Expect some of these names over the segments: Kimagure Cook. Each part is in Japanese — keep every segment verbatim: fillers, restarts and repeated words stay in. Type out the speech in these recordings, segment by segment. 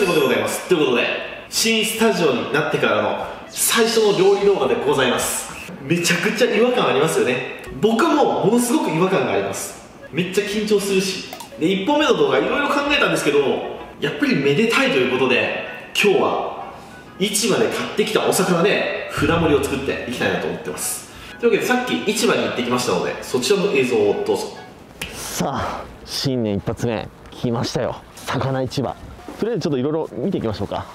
かりこでございます。ということで新スタジオになってからの最初の料理動画でございます。めちゃくちゃ違和感ありますよね。僕もものすごく違和感があります。めっちゃ緊張するしで、いっぽんめの動画いろいろ考えたんですけど、やっぱりめでたいということで今日は市場で買ってきたお魚で船盛りを作っていきたいなと思ってます。というわけでさっき市場に行ってきましたので、そちらの映像をどうぞ。さあ新年一発目来ましたよ、魚市場。とりあえずちょっといろいろ見ていきましょうか。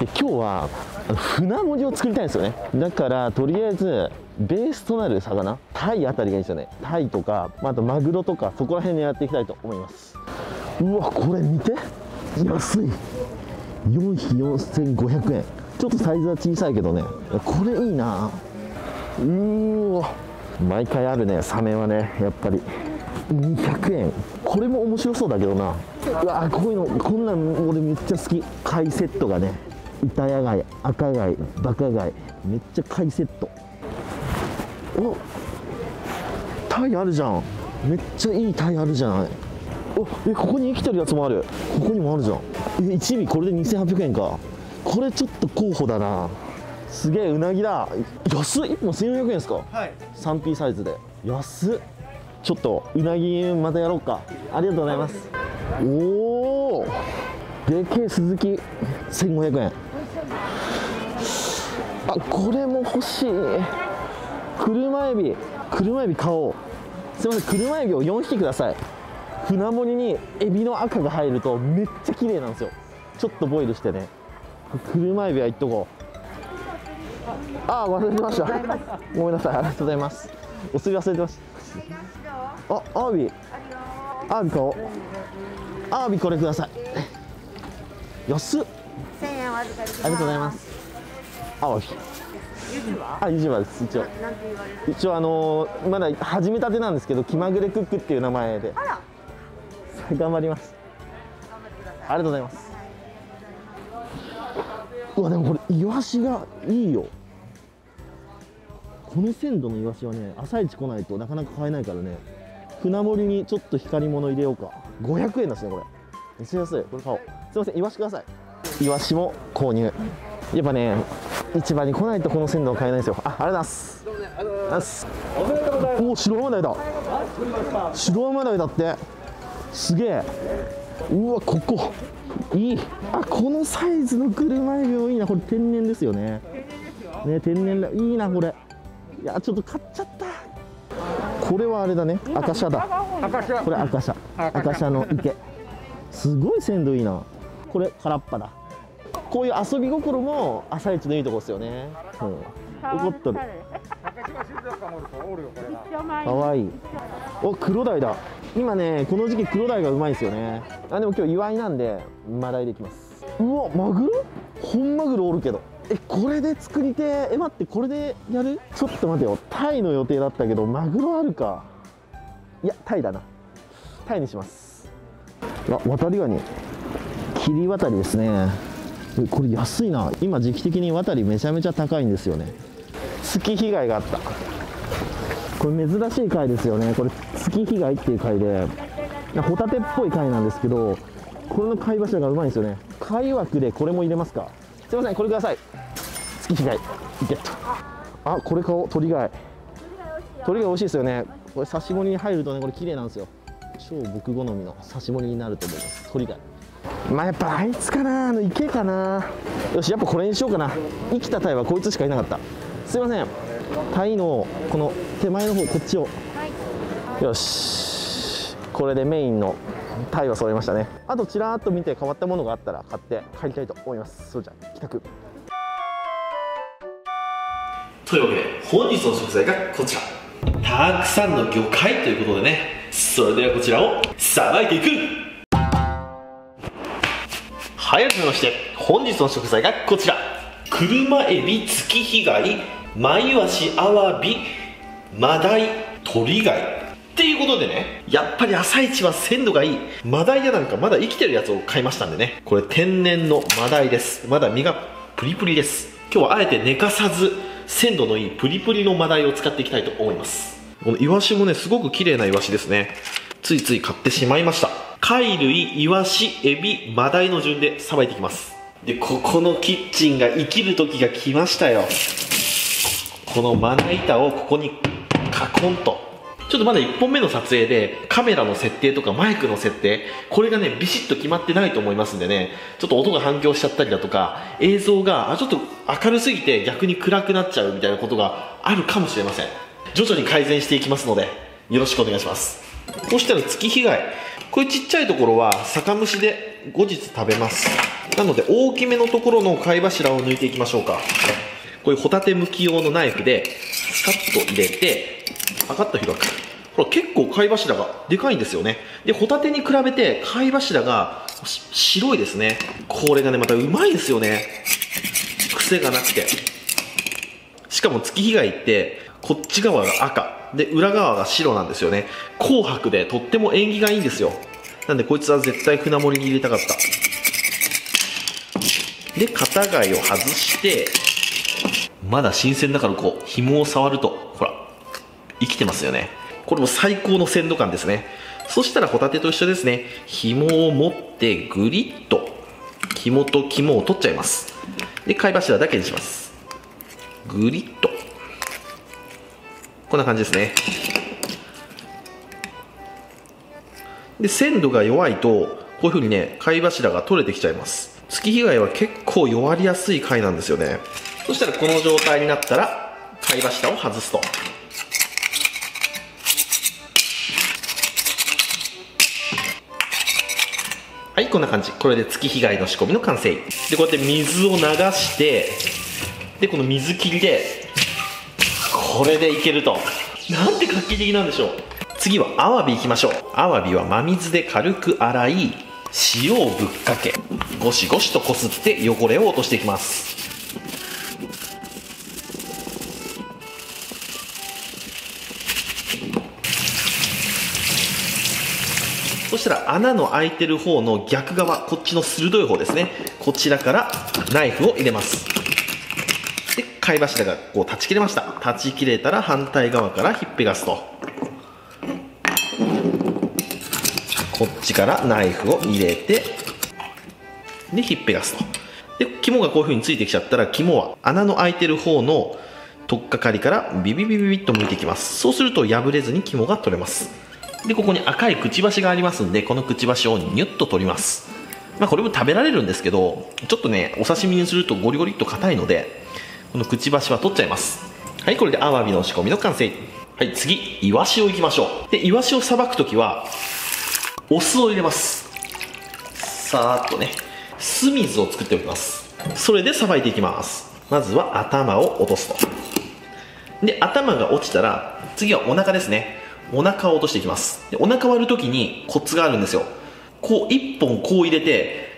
で今日は船盛りを作りたいんですよね。だからとりあえずベースとなる魚、タイあたりがいいですよね。タイとか、まあ、あとマグロとか、そこら辺狙っていきたいと思います。うわこれ見て、安い。よんひきよんせんごひゃくえん。ちょっとサイズは小さいけどね、これいいな。うーわ毎回あるね、サメはね。やっぱりにひゃくえん。これも面白そうだけどな。うわこういうの、こんなん俺めっちゃ好き。貝セットがね、板谷貝、赤貝、バカ貝、めっちゃ貝セット。おっタイあるじゃん。めっちゃいいタイあるじゃない。おえここに生きてるやつもある。ここにもあるじゃん。えいち尾これでにせんはっぴゃくえんか。これちょっと候補だな。すげえ、うなぎだ。安い。いっぽんせんよんひゃくえんですか。はい スリーピー サイズで安っ。ちょっとうなぎまたやろうか。ありがとうございます。おおでけえスズキせんごひゃくえん。あこれも欲しい。車エビ、車エビ買おう。すいません、車エビをよんひきください。船盛りにエビの赤が入るとめっちゃ綺麗なんですよ。ちょっとボイルしてね。車エビはいっとこう。ああ忘れてました、ごめんなさい。ありがとうございます。お釣り忘れてました。あアワビ、アワビ買おう。アワビこれください。安っ。せんえんお預かりします。ありがとうございます。アワビ、あユジバです。一応一応あのー、まだ始めたてなんですけど、気まぐれクックっていう名前で頑張ります。ありがとうございます。うわでもこれイワシがいいよ。この鮮度のイワシはね、朝一来ないとなかなか買えないからね。船盛りにちょっと光り物入れようか。ごひゃくえんですね、これめっちゃ安い。これ買おう。すいません、イワシください。イワシも購入。やっぱね市場に来ないとこの鮮度は買えないんですよ。あ、ありがとうございます。おめでとうございます。おお白アマダイだ。白アマダイだって、すげえ。うわここいい。あこのサイズの車エビもいいな。これ天然ですよね。ね天然だ、いいなこれ。いやちょっと買っちゃった。これはあれだね、赤シャだ。これ赤シャ、赤シャの池。すごい鮮度いいな。これ空っぱだ。こういう遊び心も朝一のいいとこですよね。うん怒っとる。かわいい。お黒鯛だ。今ねこの時期黒鯛がうまいですよね。あでも今日祝いなんでマダイできます。うわマグロ、本マグロおるけど。えこれで作りてえ。待ってこれでやる。ちょっと待てよ、タイの予定だったけどマグロあるか。いやタイだな、タイにします。あ渡りガニ、切り渡りですね。えこれ安いな。今時期的に渡りめちゃめちゃ高いんですよね。月被害があった。これ珍しい貝ですよね。これ月被害っていう貝で、ホタテっぽい貝なんですけど、これの貝柱がうまいんですよね。貝枠でこれも入れますか。すいませんこれください。月日貝ゲット。あ、これ買おう、鳥貝。鳥貝美味しいですよね。これ刺し盛りに入るとね、これ綺麗なんですよ。超僕好みの刺し盛りになると思います、鳥貝。まあやっぱあいつかな、あの池かな。よし、やっぱこれにしようかな。生きた鯛はこいつしかいなかった。すいません、鯛のこの手前の方、こっちを、はい、よし、これでメインの鯛は揃いましたね。あとちらっと見て変わったものがあったら買って帰りたいと思います。それじゃあ帰宅というわけで、本日の食材がこちら、たくさんの魚介ということでね、それではこちらをさばいていく。はい、改めまして本日の食材がこちら、車エビ、月日貝、マイワシ、アワビ、マダイ、鳥貝っていうことでね、やっぱり朝一は鮮度がいいマダイやなんかまだ生きてるやつを買いましたんでね、これ天然のマダイです。まだ身がプリプリです。今日はあえて寝かさず鮮度のいいプリプリのマダイを使っていきたいと思います。このイワシもね、すごく綺麗なイワシですね。ついつい買ってしまいました。貝類、イワシ、エビ、マダイの順でさばいていきます。で、ここのキッチンが生きる時が来ましたよ。このまな板をここにカコンと、ちょっとまだいっぽんめの撮影でカメラの設定とかマイクの設定、これがねビシッと決まってないと思いますんでね、ちょっと音が反響しちゃったりだとか、映像があちょっと明るすぎて逆に暗くなっちゃうみたいなことがあるかもしれません。徐々に改善していきますのでよろしくお願いします。そしたら月日貝、こういうちっちゃいところは酒蒸しで後日食べます。なので大きめのところの貝柱を抜いていきましょうか。こういうホタテ剥き用のナイフでスカッと入れてパカッと開く。ほら、結構貝柱がでかいんですよね。でホタテに比べて貝柱が白いですね。これがねまたうまいですよね、癖がなくて。しかも月日貝ってこっち側が赤で裏側が白なんですよね。紅白でとっても縁起がいいんですよ。なんでこいつは絶対船盛りに入れたかった。で片貝を外して、まだ新鮮だからこう紐を触るとほら生きてますよね。これも最高の鮮度感ですね。そしたらホタテと一緒ですね。紐を持ってグリッと紐と肝を取っちゃいます。で貝柱だけにします。グリッとこんな感じですね。で鮮度が弱いとこういうふうにね貝柱が取れてきちゃいます。月日貝は結構弱りやすい貝なんですよね。そしたらこの状態になったら貝柱を外すと、はい、こんな感じ。これで月日貝の仕込みの完成で、こうやって水を流して、でこの水切りでこれでいけると、なんて画期的なんでしょう。次はアワビいきましょう。アワビは真水で軽く洗い、塩をぶっかけゴシゴシとこすって汚れを落としていきます。そしたら穴の開いてる方の逆側、こっちの鋭い方ですね、こちらからナイフを入れます。貝柱がこう断ち切れました。断ち切れたら反対側からひっぺがすと、こっちからナイフを入れて、でひっぺがすと。で肝がこういう風についてきちゃったら、肝は穴の開いてる方の取っかかりからビビビビビッと向いていきます。そうすると破れずに肝が取れます。でここに赤いくちばしがありますんで、このくちばしをニュッと取ります。まあこれも食べられるんですけど、ちょっとねお刺身にするとゴリゴリっと硬いので、このくちばしは取っちゃいます。はい、これでアワビの仕込みの完成。はい、次イワシをいきましょう。でイワシをさばくときはお酢を入れます。さーっとね酢水を作っておきます。それでさばいていきます。まずは頭を落とすと。で頭が落ちたら次はお腹ですね。お腹を落としていきます。でお腹割るときにコツがあるんですよ。こういっぽんこう入れて、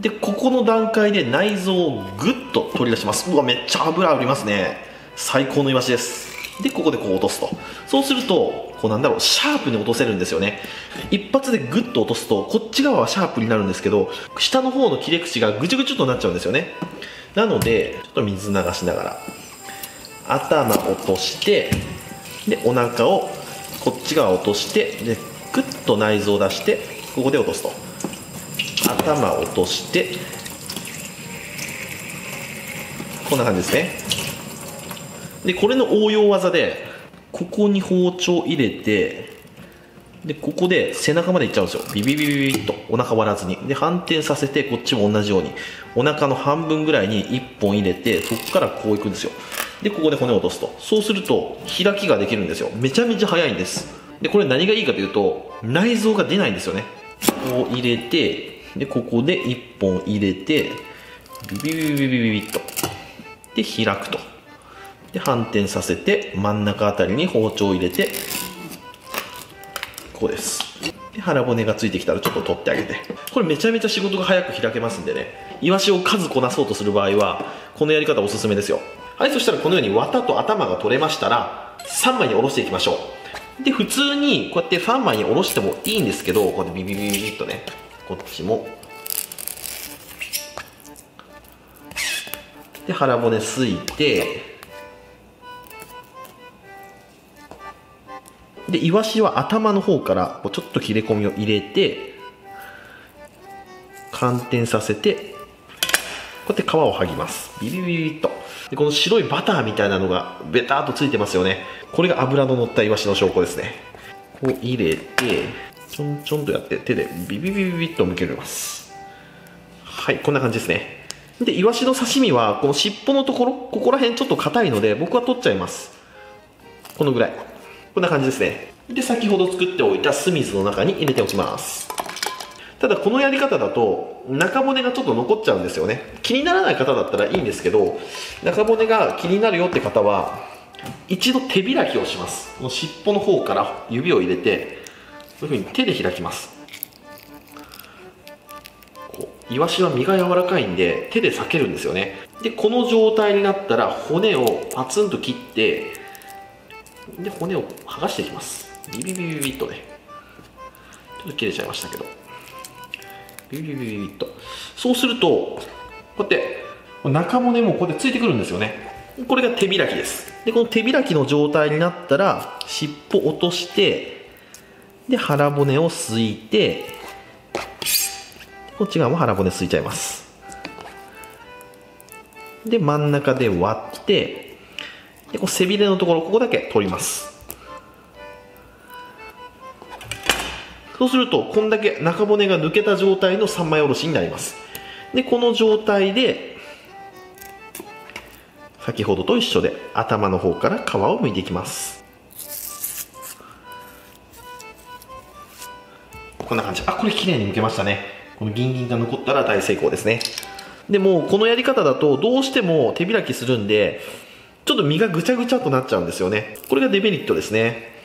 でここの段階で内臓をグッと取り出します。うわ、めっちゃ脂ありますね。最高のイワシです。でここでこう落とすと。そうするとこうなんだろう、シャープに落とせるんですよね。一発でグッと落とすとこっち側はシャープになるんですけど、下の方の切れ口がぐちゅぐちゅとなっちゃうんですよね。なのでちょっと水流しながら頭落として、でお腹をこっち側落として、でグッと内臓を出してここで落とすと。頭を落としてこんな感じですね。でこれの応用技で、ここに包丁入れて、でここで背中までいっちゃうんですよ。ビビビビビッとお腹割らずに、で反転させて、こっちも同じようにお腹の半分ぐらいにいっぽん入れて、そこからこういくんですよ。でここで骨を落とすと、そうすると開きができるんですよ。めちゃめちゃ早いんです。でこれ何がいいかというと、内臓が出ないんですよね。こう入れて、でここでいっぽん入れて、ビビビビビビビビッと、で開くと、で反転させて、真ん中あたりに包丁を入れて、こうです。で腹骨がついてきたらちょっと取ってあげて、これめちゃめちゃ仕事が早く開けますんでね、イワシを数こなそうとする場合はこのやり方おすすめですよ。はい、そしたらこのように綿と頭が取れましたら、さんまいにおろしていきましょう。で普通にこうやってさんまいにおろしてもいいんですけど、こうやってビビビビビッとね、こっちもで腹骨すいて、でイワシは頭の方からちょっと切れ込みを入れて、反転させて、こうやって皮を剥ぎます。ビビビビッと。でこの白いバターみたいなのがベターっとついてますよね。これが脂の乗ったイワシの証拠ですね。こう入れて、ちょんちょんとやって、手でビビビビビッとむけます。はい、こんな感じですね。でイワシの刺身はこの尻尾のところ、ここら辺ちょっと硬いので、僕は取っちゃいます。このぐらい、こんな感じですね。で先ほど作っておいた酢水の中に入れておきます。ただこのやり方だと中骨がちょっと残っちゃうんですよね。気にならない方だったらいいんですけど、中骨が気になるよって方は一度手開きをします。この尻尾の方から指を入れて、こういうふうに手で開きます。こうイワシは身が柔らかいんで手で裂けるんですよね。でこの状態になったら骨をパツンと切って、で骨を剥がしていきます。ビビビビビッとね、ちょっと切れちゃいましたけど、ビビビビビッと。そうするとこうやって中骨もこうやってついてくるんですよね。これが手開きです。でこの手開きの状態になったら、尻尾落として、で腹骨をすいて、こっち側も腹骨すいちゃいます。で真ん中で割って、でこう背びれのところ、ここだけ取ります。そうするとこんだけ中骨が抜けた状態のさんまいおろしになります。でこの状態で先ほどと一緒で頭の方から皮をむいていきます。こんな感じ。あ、これ綺麗にむけましたね。このギンギンが残ったら大成功ですね。でもこのやり方だとどうしても手開きするんで、ちょっと身がぐちゃぐちゃとなっちゃうんですよね。これがデメリットですね。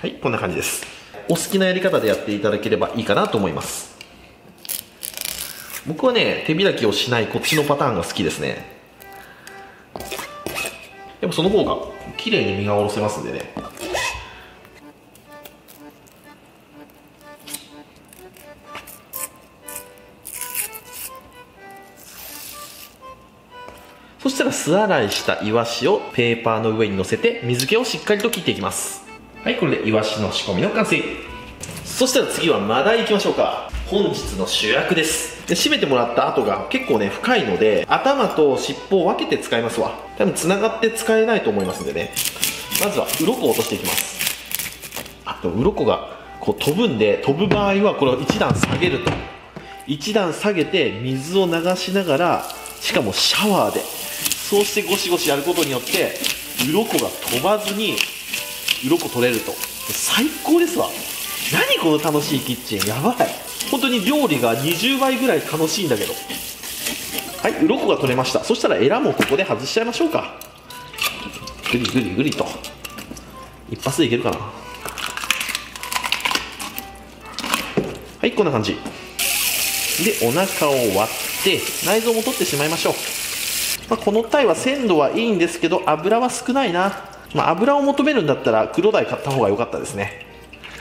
はい、こんな感じです。お好きなやり方でやっていただければいいかなと思います。僕はね、手開きをしないこっちのパターンが好きですね。やっぱその方が綺麗に身がおろせますんでね。そしたら素洗いしたイワシをペーパーの上に乗せて、水気をしっかりと切っていきます。はい、これでイワシの仕込みの完成。そしたら次はマダイいきましょうか。本日の主役です。で締めてもらった後が結構ね深いので、頭と尻尾を分けて使いますわ。多分つながって使えないと思いますんでね。まずは鱗を落としていきます。あと鱗がこう飛ぶんで、飛ぶ場合はこれをいち段下げると、いち段下げて水を流しながら、しかもシャワーで、そうしてゴシゴシやることによって鱗が飛ばずに鱗取れると。最高ですわ。何この楽しいキッチン、やばい。本当に料理がにじゅうばいぐらい楽しいんだけど。はい、鱗が取れました。そしたらエラもここで外しちゃいましょうか。グリグリグリと一発でいけるかな。はい、こんな感じでお腹を割って内臓も取ってしまいましょう。まあ、この鯛は鮮度はいいんですけど油は少ないな。まあ、油を求めるんだったら黒鯛買った方が良かったですね。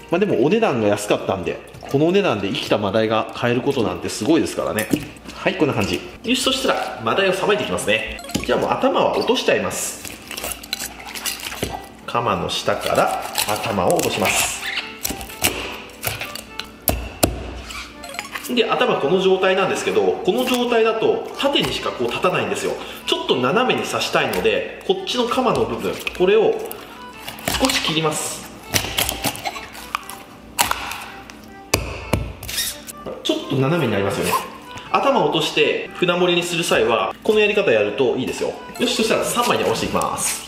まあ、でもお値段が安かったんで、このお値段で生きたマダイが買えることなんてすごいですからね。はい、こんな感じ。よし、そしたらマダイをさばいていきますね。じゃあもう頭は落としちゃいます。鎌の下から頭を落とします。で、頭この状態なんですけど、この状態だと縦にしかこう立たないんですよ。ちょっと斜めに刺したいので、こっちの鎌の部分、これを少し切ります。ちょっと斜めになりますよね。頭を落として船盛りにする際はこのやり方やるといいですよ。よし、そしたらさんまいにおろしていきます。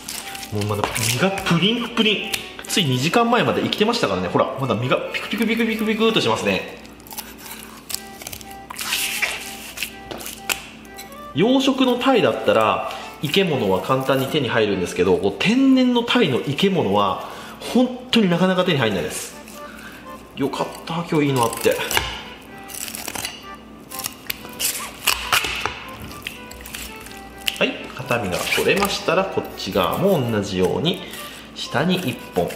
もうまだ身がプリンプリン、ついにじかんまえまで生きてましたからね。ほら、まだ身がピクピクピクピクピクっとしますね。養殖の鯛だったら生け物は簡単に手に入るんですけど、こう天然の鯛の生け物は本当になかなか手に入んないです。よかった、今日いいのあって。はい、片身が取れましたら、こっち側も同じように下にいっぽん、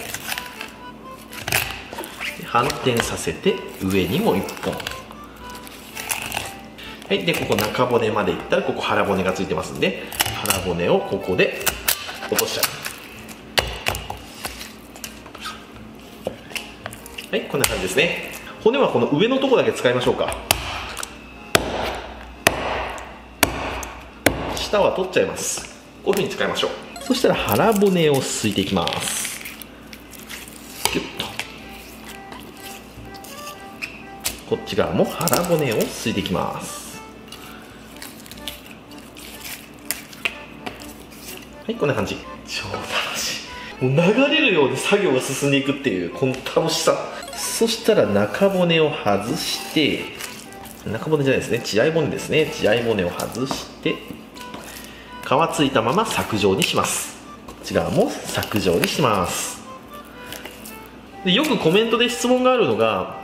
反転させて上にもいっぽん。はい、でここ中骨までいったら、ここ腹骨がついてますんで、腹骨をここで落としちゃう。はい、こんな感じですね。骨はこの上のとこだけ使いましょうか。下は取っちゃいます。こういうふうに使いましょう。そしたら腹骨をすいていきます。ギュッとこっち側も腹骨をすいていきます。はい、こんな感じ。超楽しい。もう流れるように作業が進んでいくっていうこの楽しさ。そしたら中骨を外して、中骨じゃないですね、血合い骨ですね。血合い骨を外して皮ついたまま削状にします。こっち側も削状にします。でよくコメントで質問があるのが、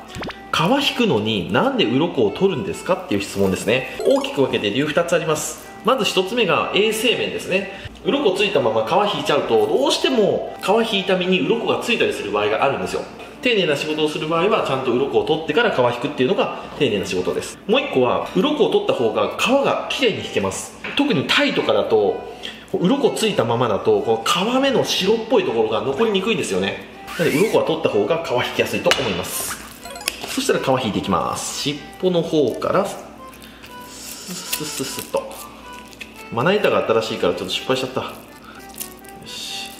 皮引くのになんで鱗を取るんですかっていう質問ですね。大きく分けて理由ふたつあります。まずひとつめが衛生面ですね。鱗ついたまま皮引いちゃうと、どうしても皮引いた身に鱗がついたりする場合があるんですよ。丁寧な仕事をする場合はちゃんと鱗を取ってから皮引くっていうのが丁寧な仕事です。もういっこは鱗を取った方が皮がきれいに引けます。特に鯛とかだと鱗ついたままだと、この皮目の白っぽいところが残りにくいんですよね。なので鱗は取った方が皮引きやすいと思います。そしたら皮引いていきます。尻尾の方からススススッと。まな板が新しいからちょっと失敗しちゃった。よし、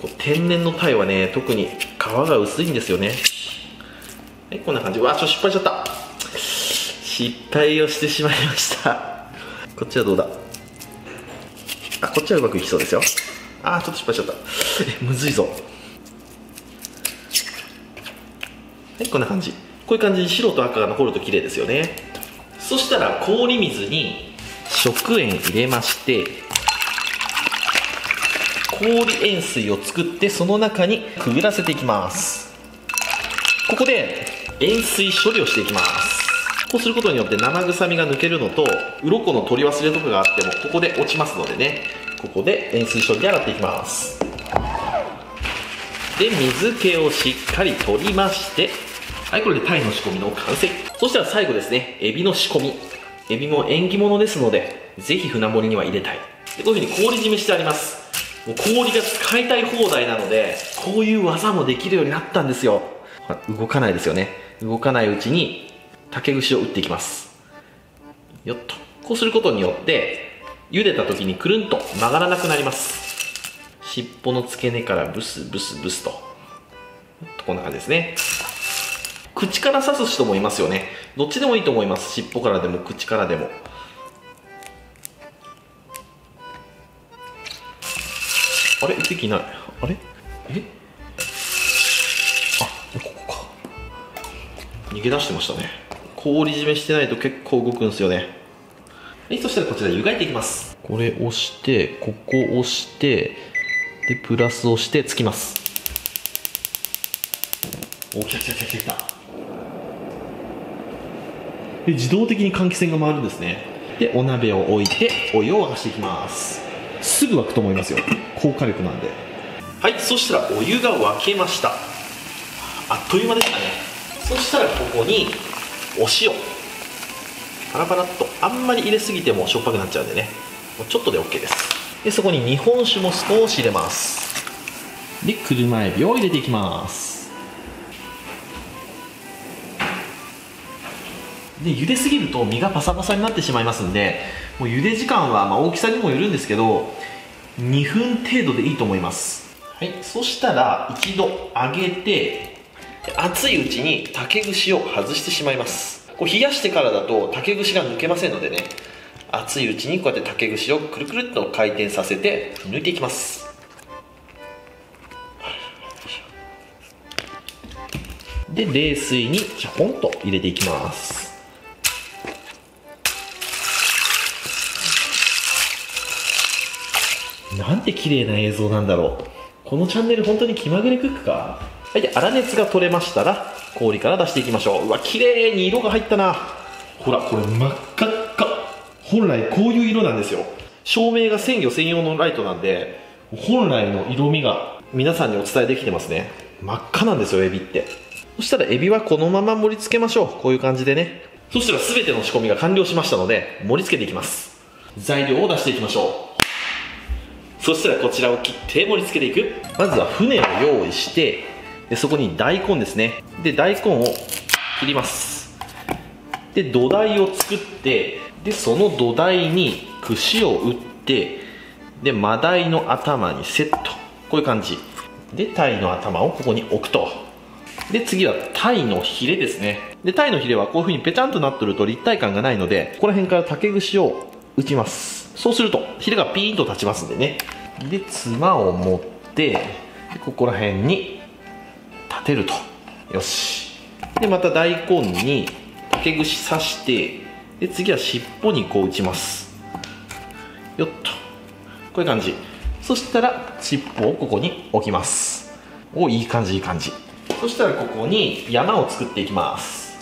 こう天然の鯛はね、特に皮が薄いんですよね。はい、こんな感じ。わあ、ちょっと失敗しちゃった。失敗をしてしまいました。こっちはどうだ。あ、こっちはうまくいきそうですよ。あー、ちょっと失敗しちゃった。え、むずいぞ。はい、こんな感じ。こういう感じに白と赤が残ると綺麗ですよね。そしたら氷水に食塩入れまして、氷塩水を作ってその中にくぐらせていきます。ここで塩水処理をしていきます。こうすることによって生臭みが抜けるのと、鱗の取り忘れとかがあってもここで落ちますのでね。ここで塩水処理で洗っていきます。で、水気をしっかり取りまして、はい、これで鯛の仕込みの完成。そしたら最後ですね、エビの仕込み。エビも縁起物ですので、ぜひ船盛りには入れたい。でこういうふうに氷締めしてあります。もう氷が使いたい放題なので、こういう技もできるようになったんですよ。動かないですよね。動かないうちに竹串を打っていきます。よっと。こうすることによって茹でた時にくるんと曲がらなくなります。尻尾の付け根からブスブスブスと、こんな感じですね。口から刺す人もいますよね。どっちでもいいと思います。尻尾からでも口からでも。あれ、一匹いない。あれ、え、あ、ここか。逃げ出してましたね。氷締めしてないと結構動くんですよね。はい、そしたらこちら湯がいていきます。これ押して、ここ押して、でプラス押してつきます。お、来た来た来た来た。で、自動的に換気扇が回るんですね。でお鍋を置いてお湯を沸かしていきます。すぐ沸くと思いますよ、高火力なんで。はい、そしたらお湯が沸けました。あっという間でしたね。そしたらここにお塩パラパラっと、あんまり入れすぎてもしょっぱくなっちゃうんでね、もうちょっとで OK です。でそこに日本酒も少し入れます。で車エビを入れていきます。で茹ですぎると身がパサパサになってしまいますんで、もう茹で時間はまあ大きさにもよるんですけどにふん程度でいいと思います。はい、そしたら一度揚げて熱いうちに竹串を外してしまいます。こう冷やしてからだと竹串が抜けませんのでね、熱いうちにこうやって竹串をくるくるっと回転させて抜いていきます。で冷水にちょこんと入れていきます。なんて綺麗な映像なんだろう。このチャンネル本当に気まぐれクックか。はい、で粗熱が取れましたら氷から出していきましょう。うわ綺麗に色が入ったな。ほらこれ真っ赤っか。本来こういう色なんですよ。照明が鮮魚専用のライトなんで本来の色味が皆さんにお伝えできてますね。真っ赤なんですよエビって。そしたらエビはこのまま盛り付けましょう。こういう感じでね。そしたら全ての仕込みが完了しましたので盛り付けていきます。材料を出していきましょう。そしたらこちらを切って盛り付けていく。まずは船を用意して、でそこに大根ですね。で大根を切ります。で土台を作って、でその土台に串を打って、でマダイの頭にセット、こういう感じでタイの頭をここに置くと。で次はタイのヒレですね。でタイのヒレはこういうふうにペチャンとなってると立体感がないので、ここら辺から竹串を打ちます。そうするとヒレがピーンと立ちますんでね。でつまを持ってでここら辺に立てると。よし。でまた大根に竹串刺して、で次は尻尾にこう打ちます。よっと、こういう感じ。そしたら尻尾をここに置きます。お、いい感じいい感じ。そしたらここに山を作っていきます。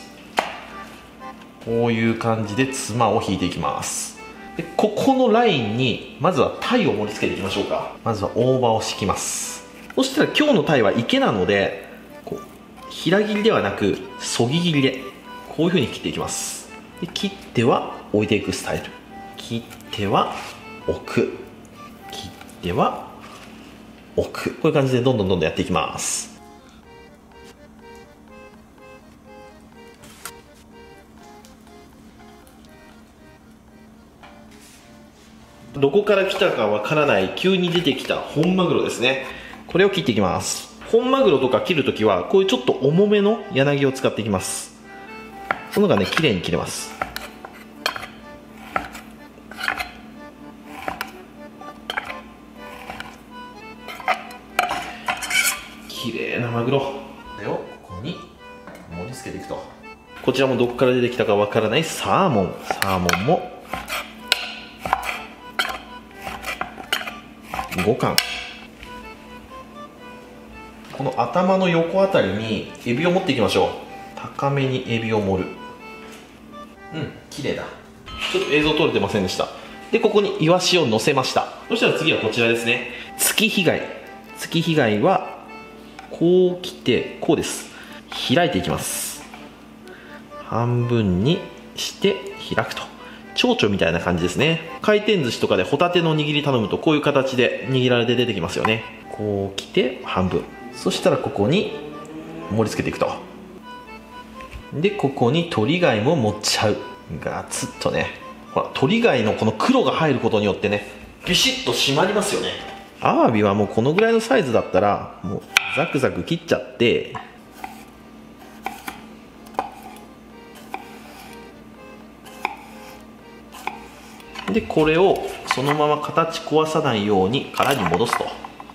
こういう感じでつまを引いていきます。でここのラインにまずは鯛を盛り付けていきましょうか。まずは大葉を敷きます。そしたら今日の鯛は池なのでこう平切りではなくそぎ切りでこういうふうに切っていきます。で切っては置いていくスタイル。切っては置く、切っては置く、こういう感じでどんどんどんどんやっていきます。どこから来たかわからない急に出てきた本マグロですね。これを切っていきます。本マグロとか切るときはこういうちょっと重めの柳を使っていきます。その方がね綺麗に切れます。綺麗なマグロ。これをここに盛り付けていくと。こちらもどこから出てきたかわからないサーモン。サーモンもごかん。この頭の横あたりにエビを持っていきましょう。高めにエビを盛る。うん、綺麗だ。ちょっと映像撮れてませんでした。でここにイワシを乗せました。そしたら次はこちらですね。月日貝。月日貝はこう来てこうです。開いていきます。半分にして開くと。蝶々みたいな感じですね。回転寿司とかでホタテの握り頼むとこういう形で握られて出てきますよね。こう来て半分。そしたらここに盛り付けていくと。でここに鳥貝も盛っちゃう。ガツッとね。ほら鳥貝のこの黒が入ることによってねビシッと締まりますよね。アワビはもうこのぐらいのサイズだったらもうザクザク切っちゃって、でこれをそのまま形壊さないように殻に戻すと。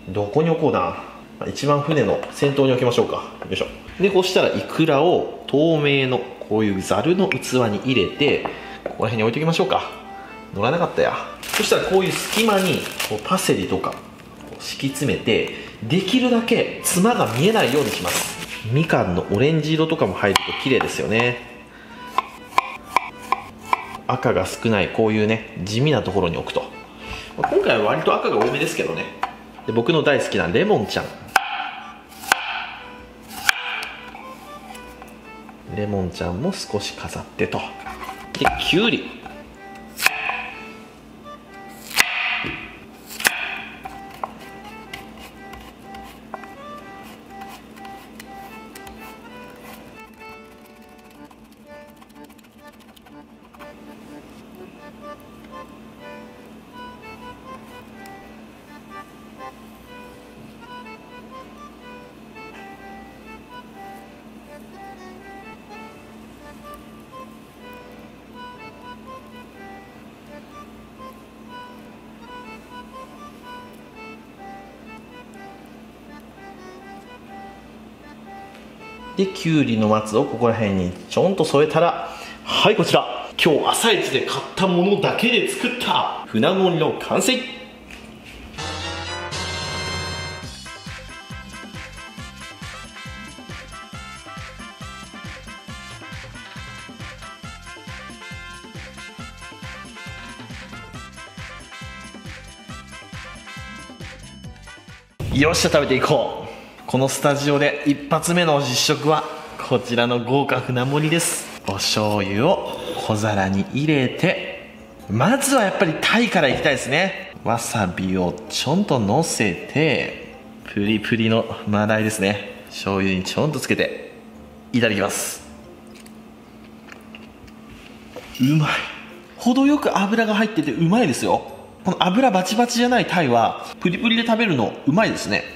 どこに置こうな。一番船の先頭に置きましょうか。よいしょ。でこうしたらイクラを透明のこういうざるの器に入れてここら辺に置いておきましょうか。乗らなかったや。そしたらこういう隙間にこうパセリとか敷き詰めてできるだけつまが見えないようにします。みかんのオレンジ色とかも入ると綺麗ですよね。赤が少ないこういうね地味なところに置くと。今回は割と赤が多めですけどね。で僕の大好きなレモンちゃん。レモンちゃんも少し飾ってと。できゅうり。できゅうりの松をここら辺にちょんと添えたら、はい、こちら今日朝一で買ったものだけで作った舟盛りの完成。よっしゃ、食べていこう。このスタジオで一発目の実食はこちらの豪華舟盛りです。お醤油を小皿に入れて、まずはやっぱりタイからいきたいですね。わさびをちょんとのせて、プリプリのマダイですね。醤油にちょんとつけていただきます。うまい。程よく油が入っててうまいですよ。この油バチバチじゃない鯛はプリプリで食べるのうまいですね。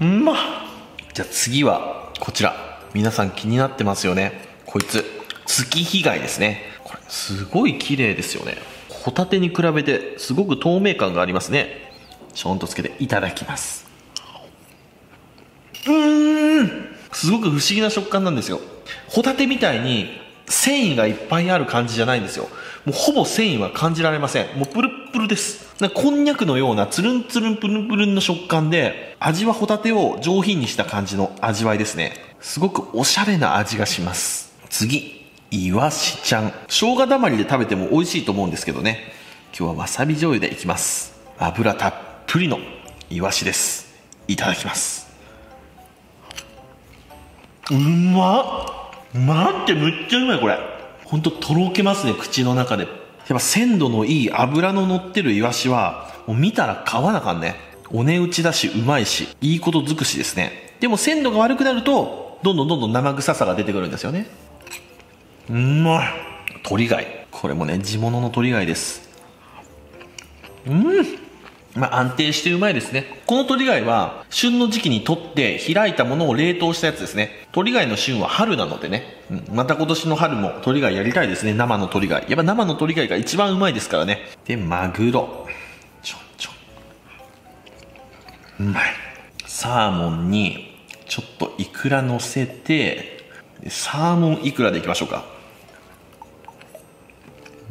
うまっ。じゃあ次はこちら、皆さん気になってますよね。こいつ月日貝ですね。これすごい綺麗ですよね。ホタテに比べてすごく透明感がありますね。ちょんとつけていただきます。うーん、すごく不思議な食感なんですよ。ホタテみたいに繊維がいっぱいある感じじゃないんですよ。もうほぼ繊維は感じられません。もうプルップルです。なんかこんにゃくのようなつるんつるんプルンプルンの食感で、味はホタテを上品にした感じの味わいですね。すごくおしゃれな味がします。次、イワシちゃん。生姜だまりで食べても美味しいと思うんですけどね。今日はわさび醤油でいきます。油たっぷりのイワシです。いただきます。うまっ。待って、むっちゃうまい。これほんととろけますね、口の中で。やっぱ鮮度のいい脂の乗ってるイワシはもう見たら買わなあかんね。お値打ちだし、うまいし、いいこと尽くしですね。でも鮮度が悪くなるとどんどんどんどん生臭さが出てくるんですよね。うまい。鳥貝、これもね地物の鳥貝です。うん、まあ安定してうまいですね。この鳥貝は旬の時期に取って開いたものを冷凍したやつですね。鳥貝の旬は春なのでね、うん、また今年の春も鳥貝やりたいですね。生の鳥貝、やっぱ生の鳥貝が一番うまいですからね。で、マグロちょんちょん、うまい。サーモンにちょっとイクラ乗せて、サーモンイクラでいきましょうか。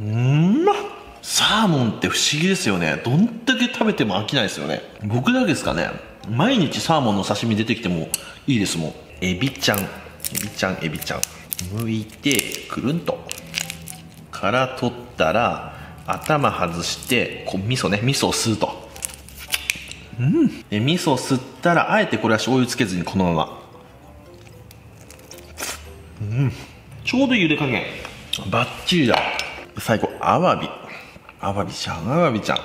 うまっ。サーモンって不思議ですよね。どんだけ食べても飽きないですよね。僕だけですかね。毎日サーモンの刺身出てきてもいいですもん。エビちゃん、エビちゃん、エビちゃん剥いてくるんとから取ったら、頭外してこう味噌ね、味噌を吸うと。うん、で味噌を吸ったら、あえてこれは醤油つけずにこのまま。うん、ちょうど茹で加減バッチリだ。最後、アワビ、アワビちゃん、アワビちゃん、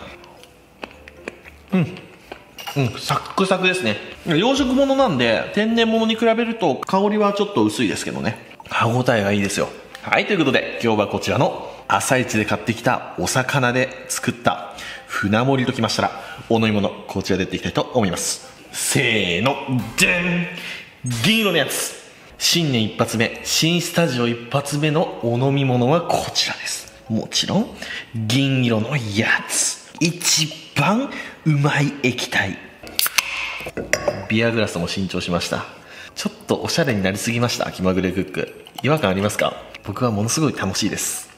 うんうん、サックサクですね。養殖物なんで天然物に比べると香りはちょっと薄いですけどね、歯応えがいいですよ。はい、ということで今日はこちらの朝市で買ってきたお魚で作った舟盛りときましたら、お飲み物こちらでやっていきたいと思います。せーの、でん、銀色のやつ。新年一発目、新スタジオ一発目のお飲み物はこちらです。もちろん銀色のやつ、一番うまい液体。ビアグラスも新調しました。ちょっとおしゃれになりすぎました。気まぐれクック、違和感ありますか？僕はものすごい楽しいです。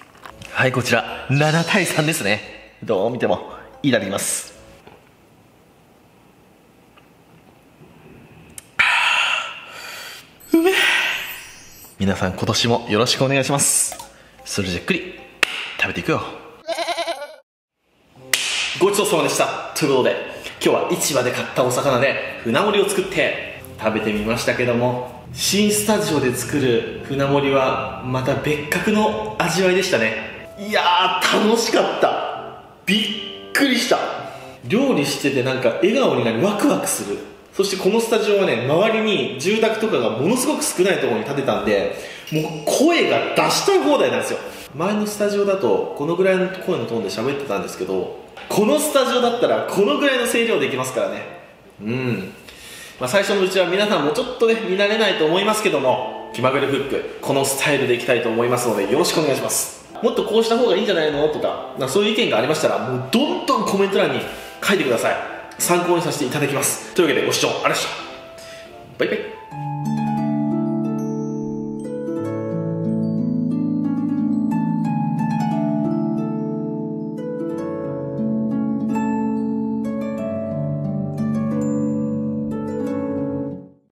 はい、こちらななたいさんですね。どう見てもいただきます。うめえ。皆さん今年もよろしくお願いします。それじゃっくり食べていくよ。ごちそうさまでした。ということで今日は市場で買ったお魚で舟盛りを作って食べてみましたけども、新スタジオで作る舟盛りはまた別格の味わいでしたね。いやー楽しかった。びっくりした。料理しててなんか笑顔になり、ワクワクする。そしてこのスタジオはね、周りに住宅とかがものすごく少ないところに建てたんで、もう声が出したい放題なんですよ。前のスタジオだとこのぐらいの声のトーンで喋ってたんですけど、このスタジオだったらこのぐらいの声量できますからね。うん、まあ、最初のうちは皆さんもちょっとね見慣れないと思いますけども、気まぐれフックこのスタイルでいきたいと思いますので、よろしくお願いします。もっとこうした方がいいんじゃないのとか、なんかそういう意見がありましたら、もうどんどんコメント欄に書いてください。参考にさせていただきます。というわけでご視聴ありがとうございました。バイバイ。